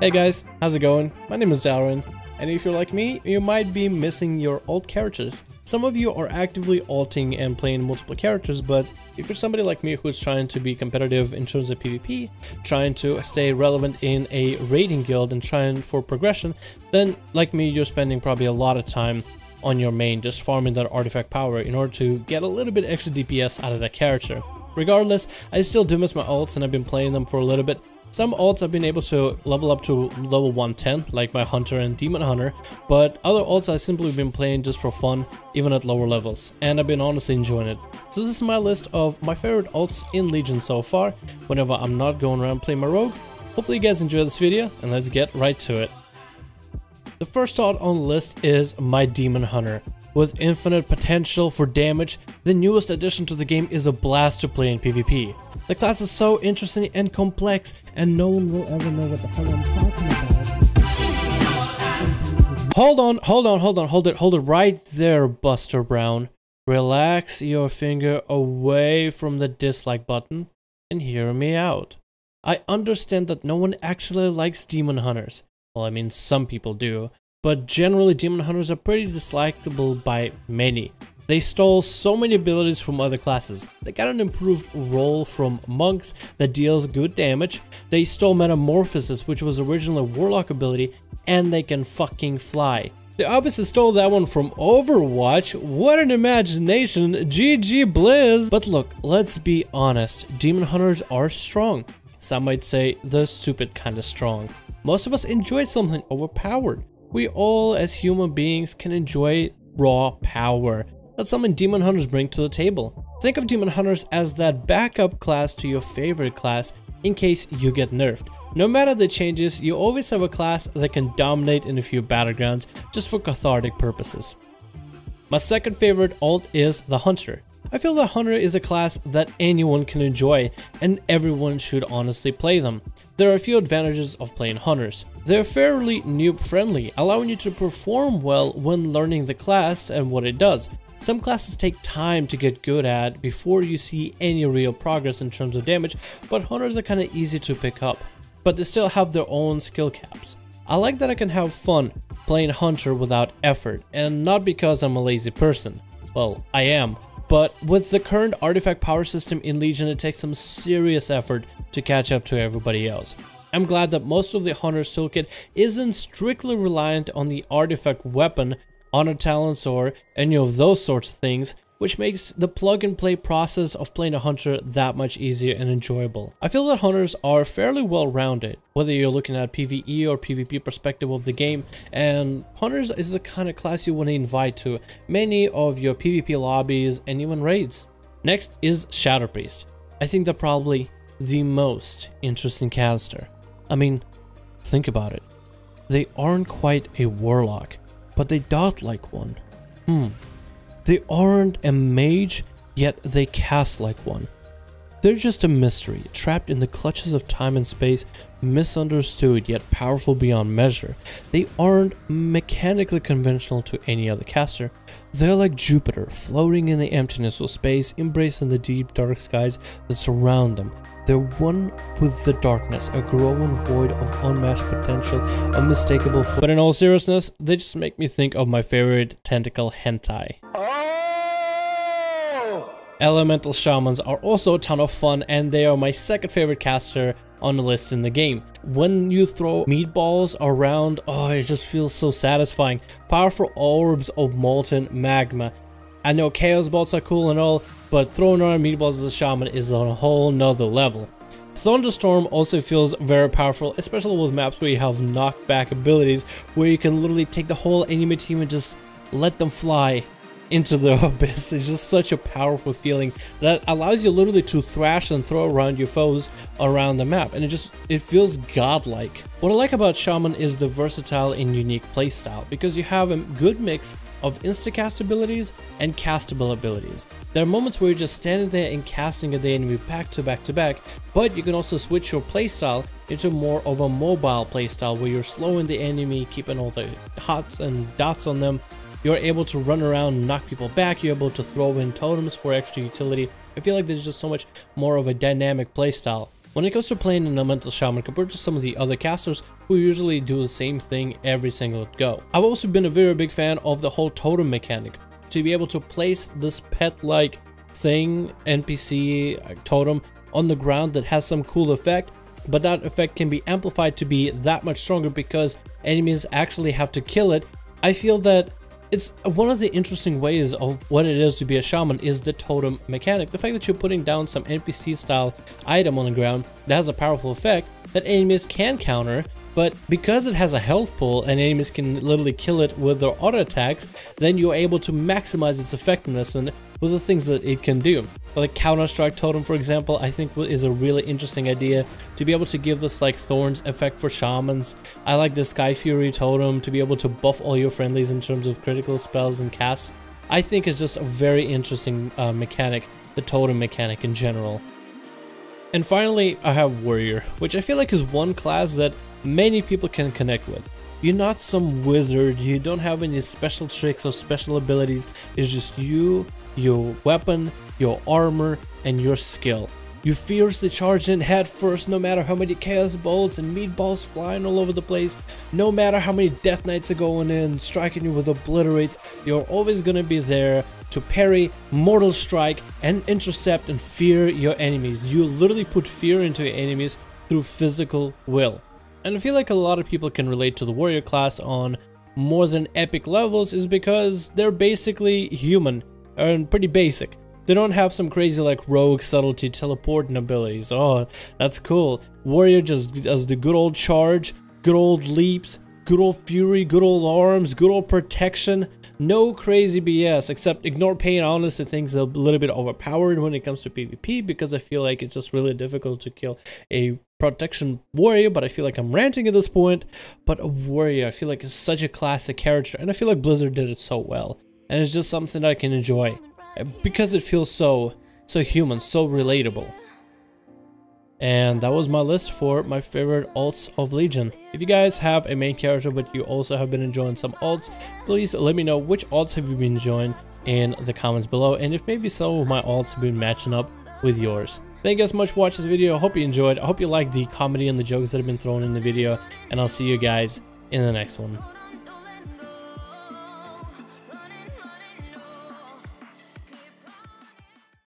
Hey guys, how's it going? My name is Darren, and if you're like me, you might be missing your alt characters. Some of you are actively alting and playing multiple characters, but if you're somebody like me who's trying to be competitive in terms of PvP, trying to stay relevant in a raiding guild and trying for progression, then like me, you're spending probably a lot of time on your main just farming that artifact power in order to get a little bit extra DPS out of that character. Regardless, I still do miss my alts and I've been playing them for a little bit. Some alts I've been able to level up to level 110, like my Hunter and Demon Hunter, but other alts I've simply been playing just for fun, even at lower levels, and I've been honestly enjoying it. So this is my list of my favorite alts in Legion so far, whenever I'm not going around playing my Rogue. Hopefully you guys enjoy this video, and let's get right to it. The first alt on the list is my Demon Hunter. With infinite potential for damage, the newest addition to the game is a blast to play in PvP. The class is so interesting and complex, and no one will ever know what the hell I'm talking about. Hold it right there, Buster Brown. Relax your finger away from the dislike button and hear me out. I understand that no one actually likes Demon Hunters. Well, I mean, some people do. But generally, Demon Hunters are pretty dislikable by many. They stole so many abilities from other classes. They got an improved roll from monks that deals good damage. They stole Metamorphosis, which was originally a warlock ability, and they can fucking fly. The opposite stole that one from Overwatch. What an imagination, GG Blizz! But look, let's be honest, Demon Hunters are strong. Some might say they're stupid kind of strong. Most of us enjoy something overpowered. We all, as human beings, can enjoy raw power. That's something Demon Hunters bring to the table. Think of Demon Hunters as that backup class to your favorite class in case you get nerfed. No matter the changes, you always have a class that can dominate in a few battlegrounds just for cathartic purposes. My second favorite alt is the Hunter. I feel that Hunter is a class that anyone can enjoy, and everyone should honestly play them. There are a few advantages of playing Hunters. They're fairly noob friendly, allowing you to perform well when learning the class and what it does. Some classes take time to get good at before you see any real progress in terms of damage, but Hunters are kinda easy to pick up, but they still have their own skill caps. I like that I can have fun playing Hunter without effort, and not because I'm a lazy person. Well, I am. But with the current artifact power system in Legion, it takes some serious effort to catch up to everybody else. I'm glad that most of the Hunter's toolkit isn't strictly reliant on the artifact weapon, honor talents, or any of those sorts of things, which makes the plug and play process of playing a Hunter that much easier and enjoyable. I feel that Hunters are fairly well rounded, whether you're looking at PvE or PvP perspective of the game, and Hunters is the kind of class you want to invite to many of your PvP lobbies and even raids. Next is Shadow Priest. I think they're probably the most interesting caster. I mean, think about it. They aren't quite a warlock, but they dot like one. They aren't a mage, yet they cast like one. They're just a mystery, trapped in the clutches of time and space, misunderstood yet powerful beyond measure. They aren't mechanically conventional to any other caster. They're like Jupiter, floating in the emptiness of space, embracing the deep dark skies that surround them. They're one with the darkness, a growing void of unmatched potential, unmistakable. But in all seriousness, they just make me think of my favorite tentacle hentai. Elemental Shamans are also a ton of fun, and they are my second favorite caster on the list in the game. When you throw meatballs around, oh, it just feels so satisfying. Powerful orbs of molten magma. I know chaos bolts are cool and all, but throwing around meatballs as a shaman is on a whole nother level. Thunderstorm also feels very powerful, especially with maps where you have knockback abilities, where you can literally take the whole enemy team and just let them fly into the abyss. It's just such a powerful feeling that allows you literally to thrash and throw around your foes around the map, and it feels godlike. What I like about Shaman is the versatile and unique playstyle, because you have a good mix of insta-cast abilities and castable abilities. There are moments where you're just standing there and casting at the enemy back to back to back, but you can also switch your playstyle into more of a mobile playstyle where you're slowing the enemy, keeping all the hots and dots on them, You're able to run around, knock people back. You're able to throw in totems for extra utility. I feel like there's just so much more of a dynamic playstyle. When it comes to playing an elemental shaman compared to some of the other casters who usually do the same thing every single go. I've also been a very big fan of the whole totem mechanic. To be able to place this pet-like thing, NPC, totem, on the ground that has some cool effect, but that effect can be amplified to be that much stronger because enemies actually have to kill it. I feel that it's one of the interesting ways of what it is to be a shaman is the totem mechanic. The fact that you're putting down some NPC style item on the ground that has a powerful effect that enemies can counter, but because it has a health pool and enemies can literally kill it with their auto attacks, then you're able to maximize its effectiveness and with the things that it can do. Like Counter-Strike totem, for example, I think is a really interesting idea to be able to give this like thorns effect for shamans. I like the Sky Fury totem to be able to buff all your friendlies in terms of critical spells and casts. I think it's just a very interesting mechanic, the totem mechanic in general. And finally, I have Warrior, which I feel like is one class that many people can connect with. You're not some wizard, you don't have any special tricks or special abilities, it's just you, your weapon, your armor, and your skill. You fiercely charge in head first no matter how many chaos bolts and meatballs flying all over the place, no matter how many death knights are going in, striking you with obliterates, you're always gonna be there to parry, mortal strike, and intercept and fear your enemies. You literally put fear into your enemies through physical will. And I feel like a lot of people can relate to the warrior class on more than epic levels is because they're basically human and pretty basic. They don't have some crazy like rogue subtlety teleporting abilities. Oh, that's cool. Warrior just does the good old charge, good old leaps, good old fury, good old arms, good old protection. No crazy BS, except ignore pain. Honestly, things are a little bit overpowered when it comes to PvP because I feel like it's just really difficult to kill a protection warrior, but I feel like I'm ranting at this point. But a warrior, I feel like is such a classic character, and I feel like Blizzard did it so well. And it's just something that I can enjoy because it feels so human, so relatable. And that was my list for my favorite alts of Legion. If you guys have a main character but you also have been enjoying some alts, please let me know which alts have you been enjoying in the comments below, and if maybe some of my alts have been matching up with yours. Thank you guys so much for watching this video. I hope you enjoyed. I hope you liked the comedy and the jokes that have been thrown in the video, and I'll see you guys in the next one.